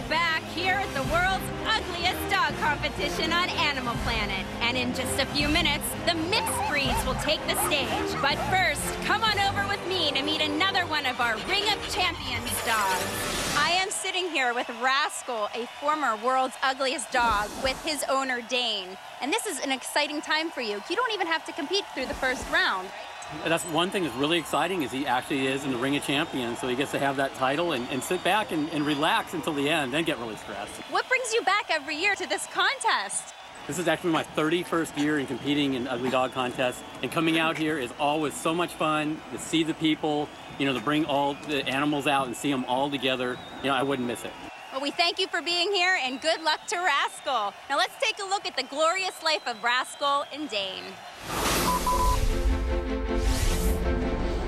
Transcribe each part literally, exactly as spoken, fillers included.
we're back here at the world's ugliest dog competition on Animal Planet. And in just a few minutes, the mixed breeds will take the stage. But first, come on over with me to meet another one of our Ring of Champions dogs. I am sitting here with Rascal, a former world's ugliest dog, with his owner, Dane. And this is an exciting time for you. You don't even have to compete through the first round. That's one thing that's really exciting is he actually is in the Ring of Champions, so he gets to have that title and, and sit back and, and relax until the end, then get really stressed. What brings you back every year to this contest? This is actually my thirty-first year in competing in Ugly Dog Contests, and coming out here is always so much fun to see the people, you know, to bring all the animals out and see them all together. You know, I wouldn't miss it. Well, we thank you for being here, and good luck to Rascal. Now let's take a look at the glorious life of Rascal and Dane.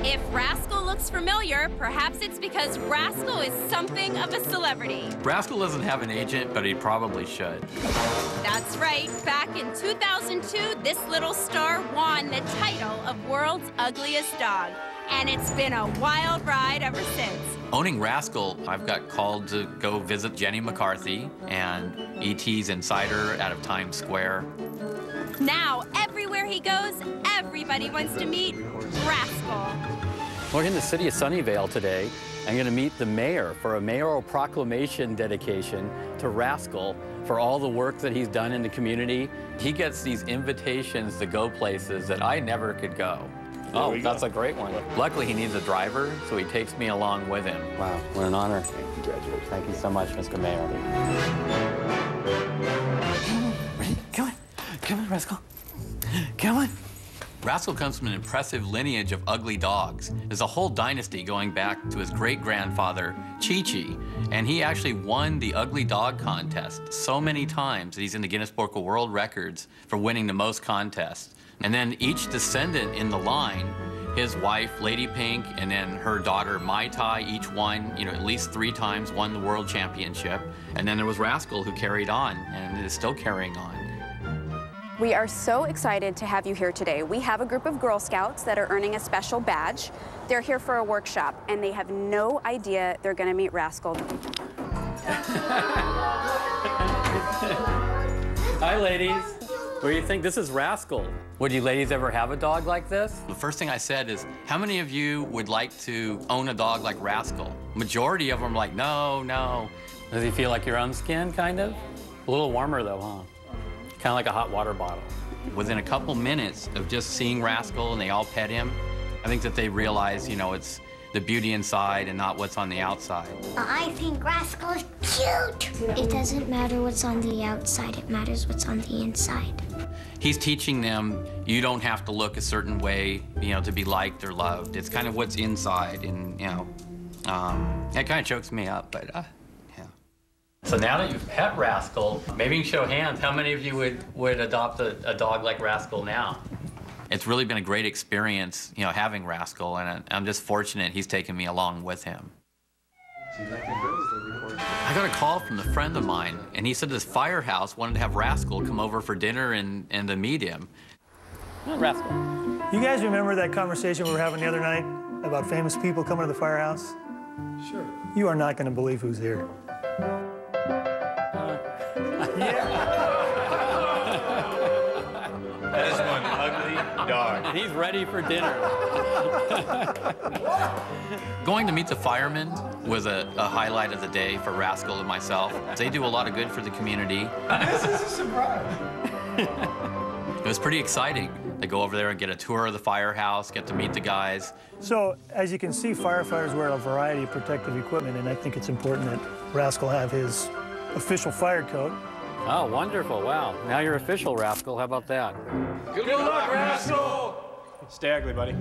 If Rascal looks familiar, perhaps it's because Rascal is something of a celebrity. Rascal doesn't have an agent, but he probably should. That's right. Back in two thousand two, this little star won the title of World's Ugliest Dog. And it's been a wild ride ever since. Owning Rascal, I've got called to go visit Jenny McCarthy and E T's Insider out of Times Square. Now, everywhere he goes, everybody wants to meet Rascal. We're in the city of Sunnyvale today. I'm going to meet the mayor for a mayoral proclamation dedication to Rascal for all the work that he's done in the community. He gets these invitations to go places that I never could go. There oh, that's go. a great one. Luckily, he needs a driver, so he takes me along with him. Wow, what an honor. Congratulations. Thank you so much, Mister Mayor. Come on, ready? Come on. Come on, Rascal. Come on. Rascal comes from an impressive lineage of ugly dogs. There's a whole dynasty going back to his great-grandfather, Chi-Chi, and he actually won the Ugly Dog Contest so many times that he's in the Guinness Book of World Records for winning the most contests. And then each descendant in the line, his wife, Lady Pink, and then her daughter, Mai Tai, each won, you know, at least three times, won the World Championship. And then there was Rascal, who carried on and is still carrying on. We are so excited to have you here today. We have a group of Girl Scouts that are earning a special badge. They're here for a workshop, and they have no idea they're going to meet Rascal. Hi, ladies. What do you think? This is Rascal. Would you ladies ever have a dog like this? The first thing I said is, how many of you would like to own a dog like Rascal? Majority of them are like, no, no. Does he feel like your own skin, kind of? A little warmer, though, huh? Kind of like a hot water bottle. Within a couple minutes of just seeing Rascal and they all pet him, I think that they realize, you know, it's the beauty inside and not what's on the outside. I think Rascal is cute. It doesn't matter what's on the outside, it matters what's on the inside. He's teaching them you don't have to look a certain way, you know, to be liked or loved. It's kind of what's inside, and, you know, um, that kind of chokes me up, but. Uh, So now that you've pet Rascal, maybe you can show hands. How many of you would, would adopt a, a dog like Rascal now? It's really been a great experience, you know, having Rascal, and I'm just fortunate he's taken me along with him. I got a call from a friend of mine, and he said this firehouse wanted to have Rascal come over for dinner and, and to meet him. Oh, Rascal. You guys remember that conversation we were having the other night about famous people coming to the firehouse? Sure. You are not going to believe who's here. Yeah. That is one ugly dog. And he's ready for dinner. Going to meet the firemen was a, a highlight of the day for Rascal and myself. They do a lot of good for the community. This is a surprise. It was pretty exciting to go over there and get a tour of the firehouse, get to meet the guys. So, as you can see, firefighters wear a variety of protective equipment, and I think it's important that Rascal have his official fire coat. Oh, wonderful, wow. Now you're official, Rascal. How about that? Good, Good luck, luck, Rascal! Stay ugly, buddy.